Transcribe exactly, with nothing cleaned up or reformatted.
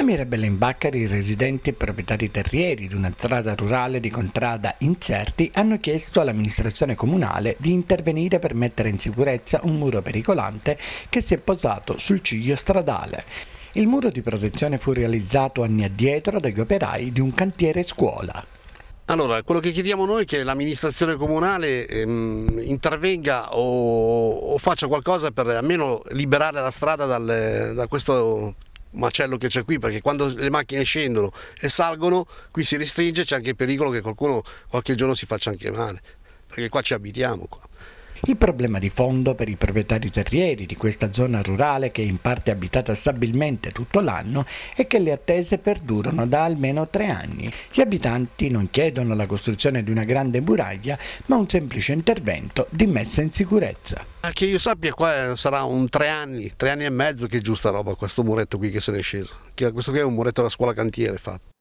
A Mirabella Imbaccari, residenti e proprietari terrieri di una strada rurale di Contrada Inserti hanno chiesto all'amministrazione comunale di intervenire per mettere in sicurezza un muro pericolante che si è posato sul ciglio stradale. Il muro di protezione fu realizzato anni addietro dagli operai di un cantiere scuola. Allora, quello che chiediamo noi è che l'amministrazione comunale ehm, intervenga o, o faccia qualcosa per almeno liberare la strada dal, da questo macello che c'è qui, perché quando le macchine scendono e salgono qui si restringe, c'è anche il pericolo che qualcuno qualche giorno si faccia anche male, perché qua ci abitiamo qua. Il problema di fondo per i proprietari terrieri di questa zona rurale, che è in parte abitata stabilmente tutto l'anno, è che le attese perdurano da almeno tre anni. Gli abitanti non chiedono la costruzione di una grande muraglia, ma un semplice intervento di messa in sicurezza. A che io sappia qua sarà un tre anni, tre anni e mezzo che è giusta roba questo muretto qui che se ne è sceso. Questo qui è un muretto da scuola cantiere fatto.